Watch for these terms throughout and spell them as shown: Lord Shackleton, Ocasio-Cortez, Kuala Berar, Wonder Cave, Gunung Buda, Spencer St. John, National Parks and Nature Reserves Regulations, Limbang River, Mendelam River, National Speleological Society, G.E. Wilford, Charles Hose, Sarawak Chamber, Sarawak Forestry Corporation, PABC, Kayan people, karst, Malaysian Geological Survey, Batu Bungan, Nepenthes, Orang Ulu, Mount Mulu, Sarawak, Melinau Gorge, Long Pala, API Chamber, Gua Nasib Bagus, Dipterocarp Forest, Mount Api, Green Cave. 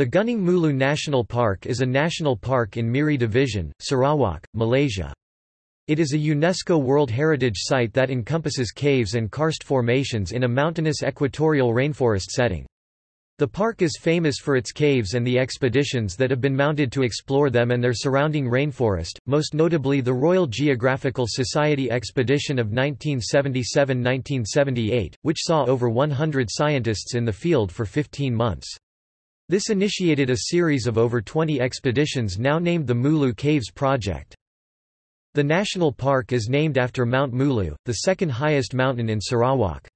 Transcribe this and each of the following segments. The Gunung Mulu National Park is a national park in Miri Division, Sarawak, Malaysia. It is a UNESCO World Heritage Site that encompasses caves and karst formations in a mountainous equatorial rainforest setting. The park is famous for its caves and the expeditions that have been mounted to explore them and their surrounding rainforest, most notably the Royal Geographical Society Expedition of 1977–1978, which saw over 100 scientists in the field for 15 months. This initiated a series of over 20 expeditions now named the Mulu Caves Project. The national park is named after Mount Mulu, the second highest mountain in Sarawak.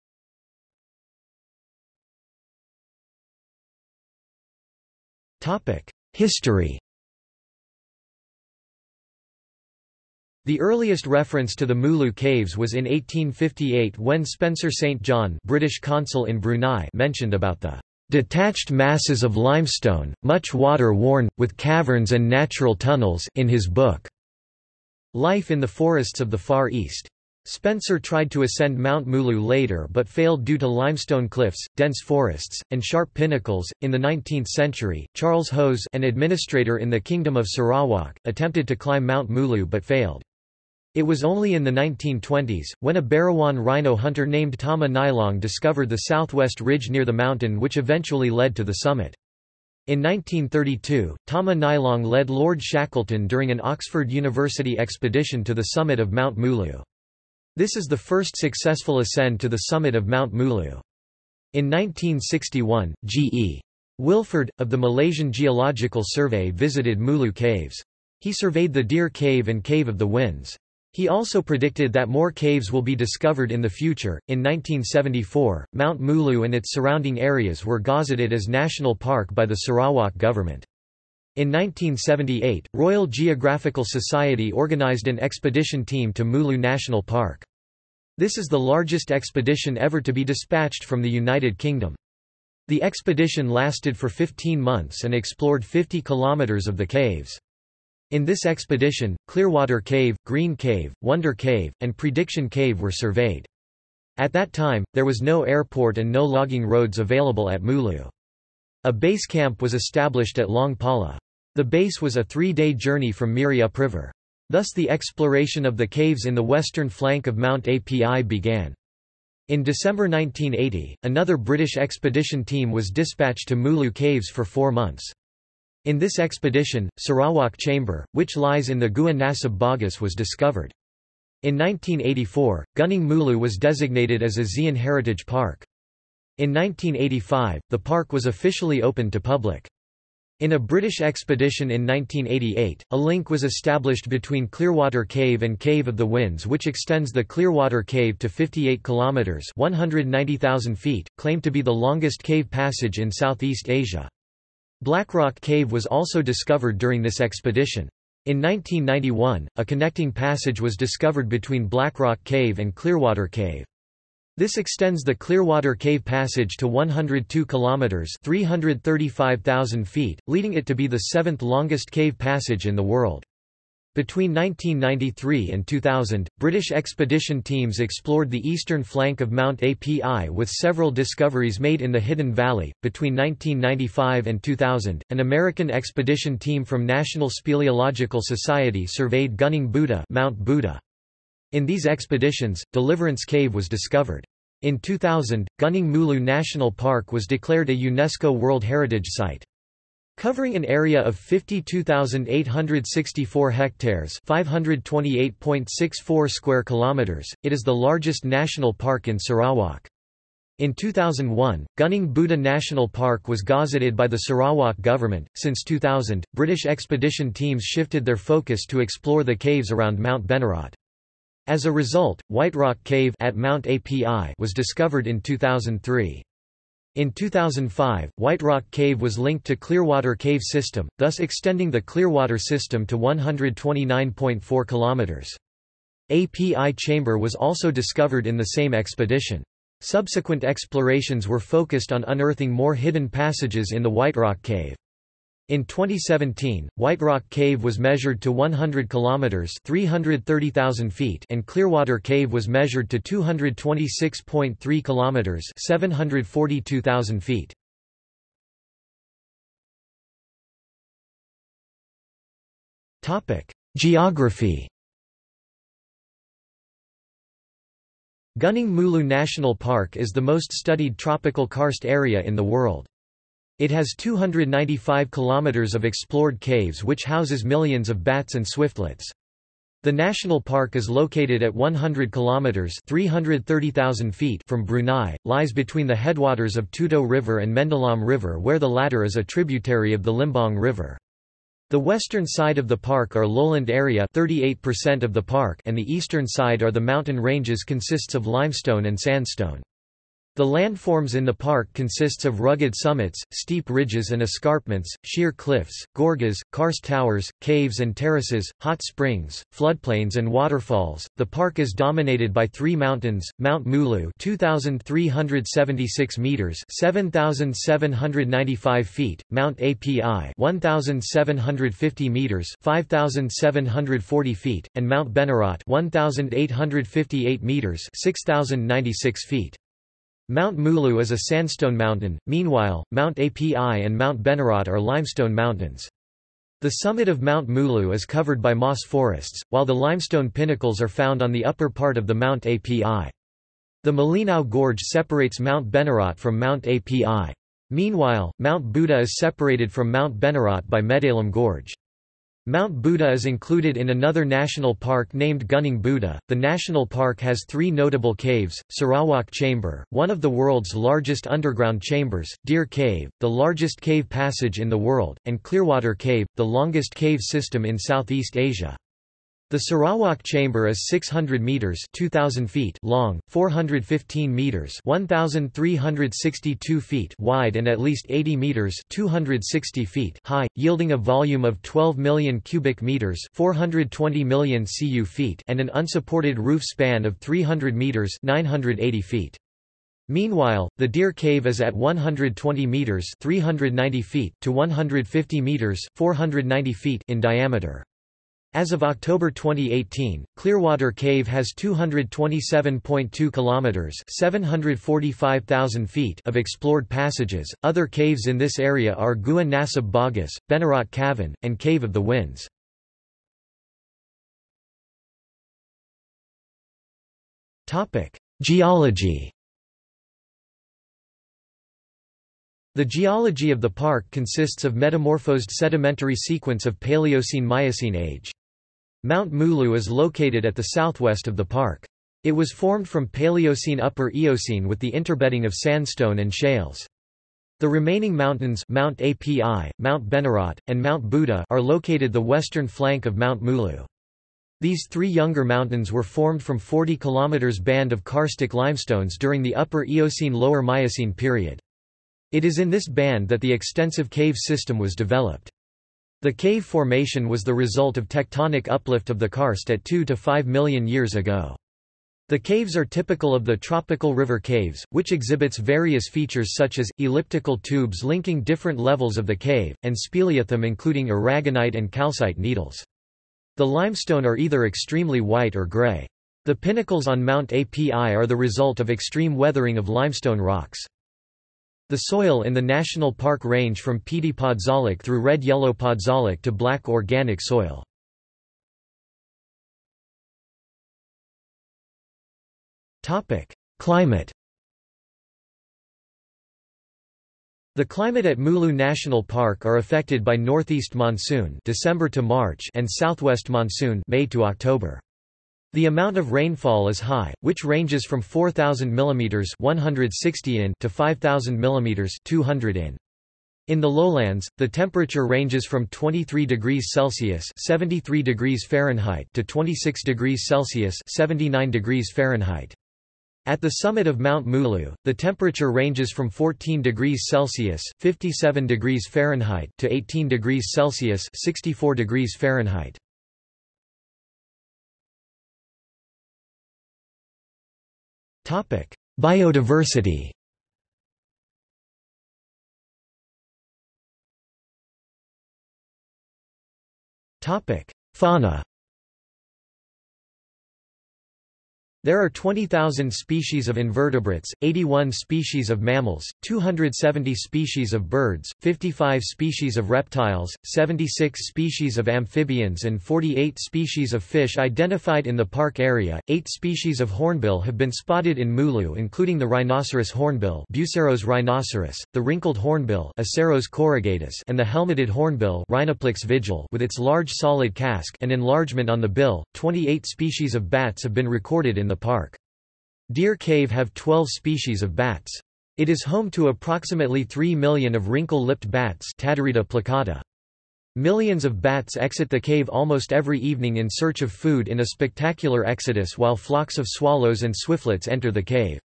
History. The earliest reference to the Mulu Caves was in 1858 when Spencer St. John, British consul in Brunei, mentioned about the detached masses of limestone, much water-worn, with caverns and natural tunnels in his book, Life in the Forests of the Far East. Spencer tried to ascend Mount Mulu later but failed due to limestone cliffs, dense forests, and sharp pinnacles. In the 19th century, Charles Hose, an administrator in the Kingdom of Sarawak, attempted to climb Mount Mulu but failed. It was only in the 1920s, when a Barawan rhino hunter named Tama Nailong discovered the southwest ridge near the mountain which eventually led to the summit. In 1932, Tama Nailong led Lord Shackleton during an Oxford University expedition to the summit of Mount Mulu. This is the first successful ascent to the summit of Mount Mulu. In 1961, G.E. Wilford, of the Malaysian Geological Survey, visited Mulu Caves. He surveyed the Deer Cave and Cave of the Winds. He also predicted that more caves will be discovered in the future. In 1974, Mount Mulu and its surrounding areas were gazetted as national park by the Sarawak government. In 1978, Royal Geographical Society organized an expedition team to Mulu National Park. This is the largest expedition ever to be dispatched from the United Kingdom. The expedition lasted for 15 months and explored 50 kilometers of the caves. In this expedition, Clearwater Cave, Green Cave, Wonder Cave, and Prediction Cave were surveyed. At that time, there was no airport and no logging roads available at Mulu. A base camp was established at Long Pala. The base was a three-day journey from Miri upriver. Thus the exploration of the caves in the western flank of Mount Api began. In December 1980, another British expedition team was dispatched to Mulu Caves for 4 months. In this expedition, Sarawak Chamber, which lies in the Gua Nasib Bagus, was discovered. In 1984, Gunung Mulu was designated as a ASEAN Heritage Park. In 1985, the park was officially opened to public. In a British expedition in 1988, a link was established between Clearwater Cave and Cave of the Winds, which extends the Clearwater Cave to 58 kilometres (190,000 feet), claimed to be the longest cave passage in Southeast Asia. Blackrock Cave was also discovered during this expedition. In 1991, a connecting passage was discovered between Blackrock Cave and Clearwater Cave. This extends the Clearwater Cave passage to 102 kilometers (335,000 feet), leading it to be the seventh longest cave passage in the world. Between 1993 and 2000, British expedition teams explored the eastern flank of Mount Api with several discoveries made in the Hidden Valley. Between 1995 and 2000, an American expedition team from National Speleological Society surveyed Gunung Buda, Mount Buda. In these expeditions, Deliverance Cave was discovered. In 2000, Gunung Mulu National Park was declared a UNESCO World Heritage Site. Covering an area of 52,864 hectares (528.64 square kilometers), it is the largest national park in Sarawak. In 2001, Gunung Buda National Park was gazetted by the Sarawak government. Since 2000, British expedition teams shifted their focus to explore the caves around Mount Benarat. As a result, White Rock Cave at Mount Api was discovered in 2003. In 2005, White Rock Cave was linked to Clearwater Cave system, thus extending the Clearwater system to 129.4 kilometers. Api Chamber was also discovered in the same expedition. Subsequent explorations were focused on unearthing more hidden passages in the White Rock Cave. In 2017, White Rock Cave was measured to 100 kilometers (330,000 feet) and Clearwater Cave was measured to 226.3 kilometers (742,000 feet). Geography. Gunung Mulu National Park is the most studied tropical karst area in the world. It has 295 kilometers of explored caves which houses millions of bats and swiftlets. The national park is located at 100 kilometers (330,000 feet) from Brunei, lies between the headwaters of Tuto River and Mendelam River, where the latter is a tributary of the Limbang River. The western side of the park are lowland area 38% of the park, and the eastern side are the mountain ranges consists of limestone and sandstone. The landforms in the park consists of rugged summits, steep ridges and escarpments, sheer cliffs, gorges, karst towers, caves and terraces, hot springs, floodplains and waterfalls. The park is dominated by three mountains: Mount Mulu 2,376 meters (7,795 feet), Mount Api 1,750 meters (5,740 feet), and Mount Benarat 1,858 meters (6,096 feet). Mount Mulu is a sandstone mountain, meanwhile, Mount Api and Mount Benarat are limestone mountains. The summit of Mount Mulu is covered by moss forests, while the limestone pinnacles are found on the upper part of the Mount Api. The Melinau Gorge separates Mount Benarat from Mount Api. Meanwhile, Mount Buda is separated from Mount Benarat by Mendelam Gorge. Mount Buda is included in another national park named Gunung Buda. The national park has three notable caves: Sarawak Chamber, one of the world's largest underground chambers, Deer Cave, the largest cave passage in the world, and Clearwater Cave, the longest cave system in Southeast Asia. The Sarawak Chamber is 600 meters (2,000 feet) long, 415 meters (1,362 feet) wide, and at least 80 meters (260 feet) high, yielding a volume of 12 million cubic meters (420 million cu feet) and an unsupported roof span of 300 meters (980 feet). Meanwhile, the Deer Cave is at 120 meters (390 feet) to 150 meters (490 feet) in diameter. As of October 2018, Clearwater Cave has 227.2 kilometers (745,000 feet) of explored passages. Other caves in this area are Gua Nasib Bagus, Benarat Cavan, and Cave of the Winds. Topic: Geology. The geology of the park consists of metamorphosed sedimentary sequence of Paleocene-Miocene age. Mount Mulu is located at the southwest of the park. It was formed from Paleocene Upper Eocene with the interbedding of sandstone and shales. The remaining mountains, Mount Api, Mount Benarat, and Mount Buda, are located the western flank of Mount Mulu. These three younger mountains were formed from 40 km band of karstic limestones during the Upper Eocene-Lower Miocene period. It is in this band that the extensive cave system was developed. The cave formation was the result of tectonic uplift of the karst at 2 to 5 million years ago. The caves are typical of the tropical river caves, which exhibits various features such as, elliptical tubes linking different levels of the cave, and speleothem including aragonite and calcite needles. The limestone are either extremely white or grey. The pinnacles on Mount Api are the result of extreme weathering of limestone rocks. The soil in the national park range from peaty podzolic through red-yellow podzolic to black organic soil. Climate. The climate at Mulu National Park are affected by northeast monsoon (December to March) and southwest monsoon (May to October). The amount of rainfall is high, which ranges from 4,000 mm (160 in) to 5,000 mm (200 in). In the lowlands, the temperature ranges from 23 degrees Celsius (73 degrees Fahrenheit) to 26 degrees Celsius (79 degrees Fahrenheit). At the summit of Mount Mulu, the temperature ranges from 14 degrees Celsius (57 degrees Fahrenheit) to 18 degrees Celsius (64 degrees Fahrenheit). Biodiversity. Fauna. There are 20,000 species of invertebrates, 81 species of mammals, 270 species of birds, 55 species of reptiles, 76 species of amphibians and 48 species of fish identified in the park area. 8 species of hornbill have been spotted in Mulu, including the rhinoceros hornbill, Buceros rhinoceros, the wrinkled hornbill, Aceros corrugatus, and the helmeted hornbill, Rhinoplix vigil, with its large solid casque and enlargement on the bill. 28 species of bats have been recorded in the park. Deer Cave have 12 species of bats. It is home to approximately 3 million of wrinkle-lipped bats Tadarida placata. Millions of bats exit the cave almost every evening in search of food in a spectacular exodus, while flocks of swallows and swiftlets enter the cave.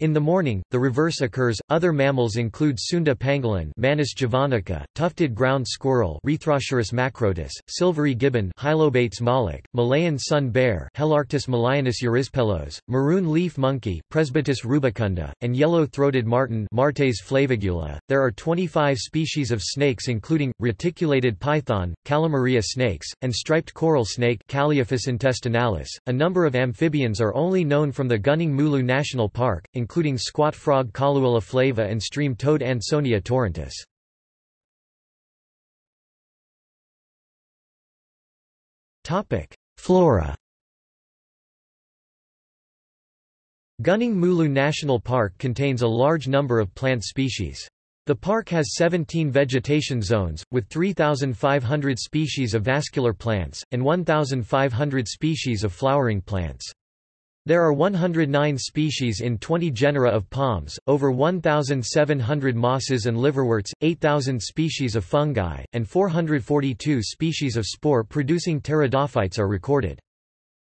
In the morning, the reverse occurs. Other mammals include Sunda pangolin, Manus javanica, tufted ground squirrel, Rethrocerus macrotus, silvery gibbon, Hylobates moloch, Malayan sun bear, Helarctus malayanus eurispelos, maroon leaf monkey, Presbytis rubicunda, and yellow-throated martin, Martes flavigula. There are 25 species of snakes including reticulated python, Calamaria snakes, and striped coral snake, Calliophus intestinalis. A number of amphibians are only known from the Gunung Mulu National Park, including squat frog Caluella flava and stream toad Ansonia torrentis. Flora. Gunung Mulu National Park contains a large number of plant species. The park has 17 vegetation zones, with 3,500 species of vascular plants, and 1,500 species of flowering plants. There are 109 species in 20 genera of palms, over 1,700 mosses and liverworts, 8,000 species of fungi, and 442 species of spore-producing pteridophytes are recorded.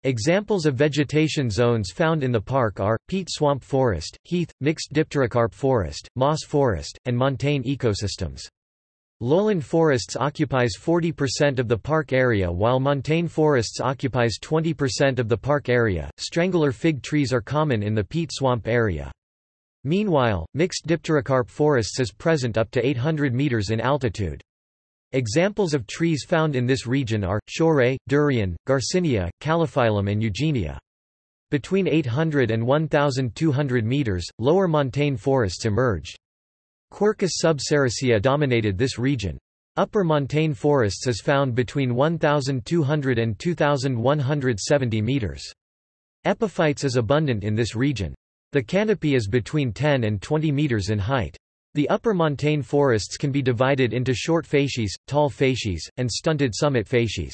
Examples of vegetation zones found in the park are peat swamp forest, heath, mixed Dipterocarp forest, moss forest, and montane ecosystems. Lowland forests occupies 40% of the park area, while montane forests occupies 20% of the park area. Strangler fig trees are common in the peat swamp area. Meanwhile, mixed Dipterocarp forests is present up to 800 meters in altitude. Examples of trees found in this region are shoray, durian, garcinia, calophyllum and eugenia. Between 800 and 1,200 meters, lower montane forests emerged. Quercus subsericea dominated this region. Upper montane forests is found between 1,200 and 2,170 meters. Epiphytes is abundant in this region. The canopy is between 10 and 20 meters in height. The upper montane forests can be divided into short facies, tall facies, and stunted summit facies.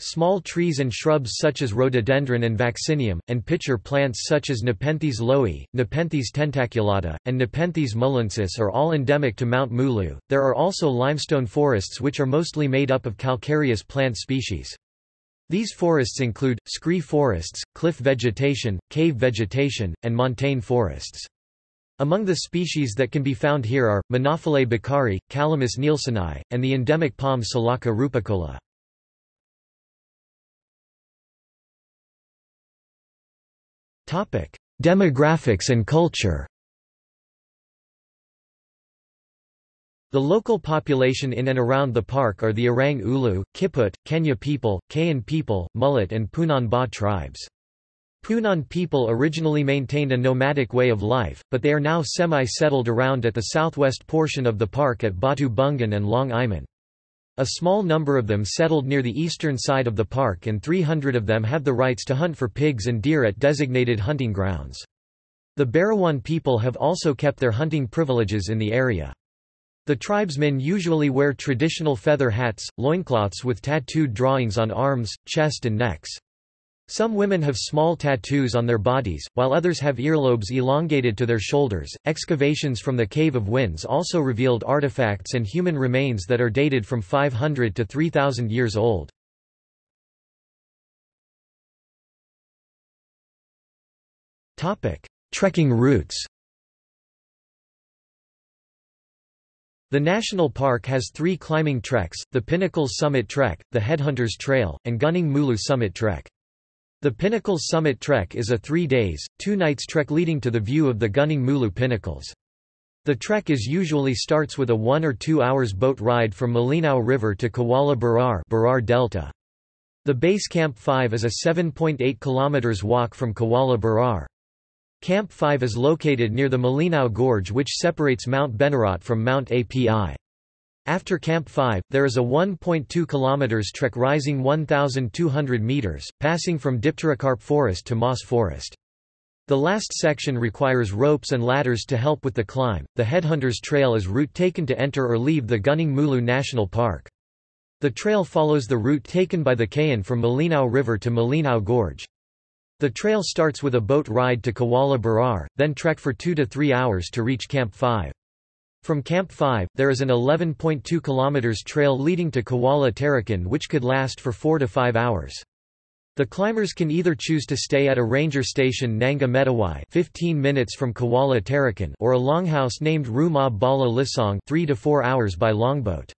Small trees and shrubs such as rhododendron and vaccinium, and pitcher plants such as Nepenthes loei, Nepenthes tentaculata, and Nepenthes mullensis are all endemic to Mount Mulu. There are also limestone forests which are mostly made up of calcareous plant species. These forests include scree forests, cliff vegetation, cave vegetation, and montane forests. Among the species that can be found here are Monophyllae becari, Calamus nielseni, and the endemic palm Silica rupicola. Demographics and culture. The local population in and around the park are the Orang Ulu, Kiput, Kenya people, Kayan people, Mullet and Punan Ba tribes. Punan people originally maintained a nomadic way of life, but they are now semi-settled around at the southwest portion of the park at Batu Bungan and Long Iman. A small number of them settled near the eastern side of the park, and 300 of them have the rights to hunt for pigs and deer at designated hunting grounds. The Barawan people have also kept their hunting privileges in the area. The tribesmen usually wear traditional feather hats, loincloths with tattooed drawings on arms, chest and necks. Some women have small tattoos on their bodies, while others have earlobes elongated to their shoulders. Excavations from the Cave of Winds also revealed artifacts and human remains that are dated from 500 to 3,000 years old. Trekking routes. The national park has 3 climbing treks, the Pinnacles Summit Trek, the Headhunter's Trail, and Gunung Mulu Summit Trek. The Pinnacles Summit Trek is a 3 days, 2 nights trek leading to the view of the Gunung Mulu Pinnacles. The trek usually starts with a 1 or 2 hours boat ride from Melinau River to Kuala Berar Delta. The base Camp 5 is a 7.8 km walk from Kuala Berar. Camp 5 is located near the Melinau Gorge, which separates Mount Benarat from Mount Api. After Camp 5, there is a 1.2 km trek rising 1,200 meters, passing from Dipterocarp Forest to Moss Forest. The last section requires ropes and ladders to help with the climb. The Headhunter's Trail is route taken to enter or leave the Gunung Mulu National Park. The trail follows the route taken by the Kayan from Melinau River to Melinau Gorge. The trail starts with a boat ride to Kuala Berar, then trek for 2 to 3 hours to reach Camp 5. From Camp 5, there is an 11.2 km trail leading to Kuala Terakin, which could last for 4 to 5 hours. The climbers can either choose to stay at a ranger station Nanga Metawai 15 minutes from Kuala Terakin or a longhouse named Rumah Bala Lisong 3 to 4 hours by longboat.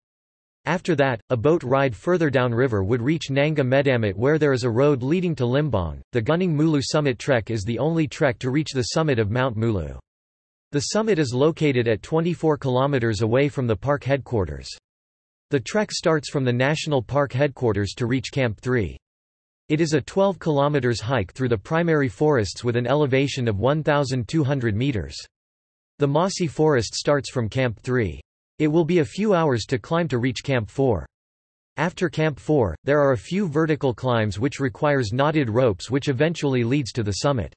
After that, a boat ride further downriver would reach Nanga Medamit, where there is a road leading to Limbang. The Gunung Mulu Summit Trek is the only trek to reach the summit of Mount Mulu. The summit is located at 24 kilometers away from the park headquarters. The trek starts from the National Park headquarters to reach Camp 3. It is a 12 kilometers hike through the primary forests with an elevation of 1,200 meters. The mossy forest starts from Camp 3. It will be a few hours to climb to reach Camp 4. After Camp 4, there are a few vertical climbs which requires knotted ropes, which eventually leads to the summit.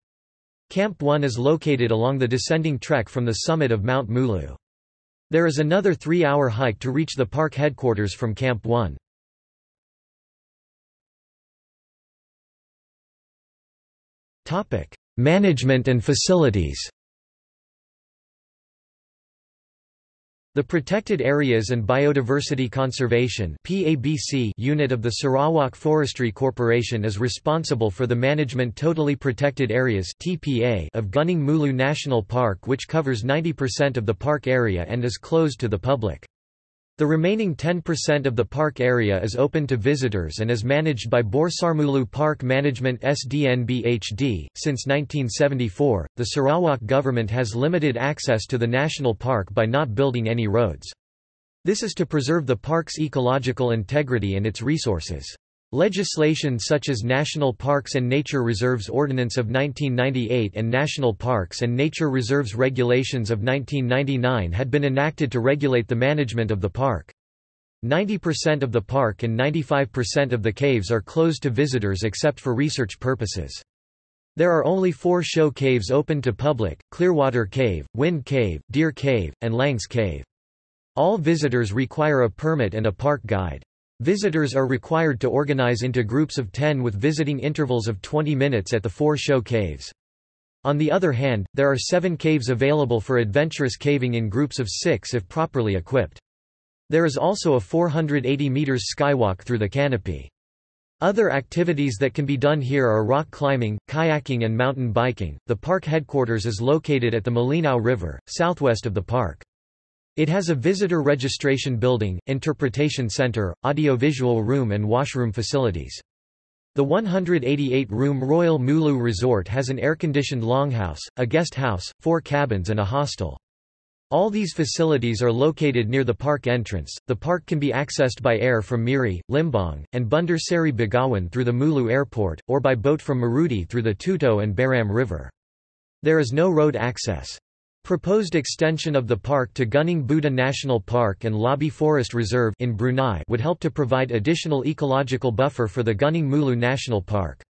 Camp 1 is located along the descending trek from the summit of Mount Mulu. There is another 3-hour hike to reach the park headquarters from Camp 1. Management and facilities. The Protected Areas and Biodiversity Conservation (PABC) unit of the Sarawak Forestry Corporation is responsible for the management Totally Protected Areas (TPA) of Gunung Mulu National Park, which covers 90% of the park area and is closed to the public. The remaining 10% of the park area is open to visitors and is managed by Borsarmulu Park Management SDNBHD. Since 1974, the Sarawak government has limited access to the national park by not building any roads. This is to preserve the park's ecological integrity and its resources. Legislation such as National Parks and Nature Reserves Ordinance of 1998 and National Parks and Nature Reserves Regulations of 1999 had been enacted to regulate the management of the park. 90% of the park and 95% of the caves are closed to visitors except for research purposes. There are only 4 show caves open to public: Clearwater Cave, Wind Cave, Deer Cave, and Langs Cave. All visitors require a permit and a park guide. Visitors are required to organize into groups of 10 with visiting intervals of 20 minutes at the 4 show caves. On the other hand, there are 7 caves available for adventurous caving in groups of 6 if properly equipped. There is also a 480 meters skywalk through the canopy. Other activities that can be done here are rock climbing, kayaking, and mountain biking. The park headquarters is located at the Melinau River, southwest of the park. It has a visitor registration building, interpretation center, audiovisual room, and washroom facilities. The 188-room Royal Mulu Resort has an air-conditioned longhouse, a guest house, 4 cabins, and a hostel. All these facilities are located near the park entrance. The park can be accessed by air from Miri, Limbang, and Bandar Seri Begawan through the Mulu Airport, or by boat from Marudi through the Tuto and Baram River. There is no road access. Proposed extension of the park to Gunung Buda National Park and Labi Forest Reserve in Brunei would help to provide additional ecological buffer for the Gunung Mulu National Park.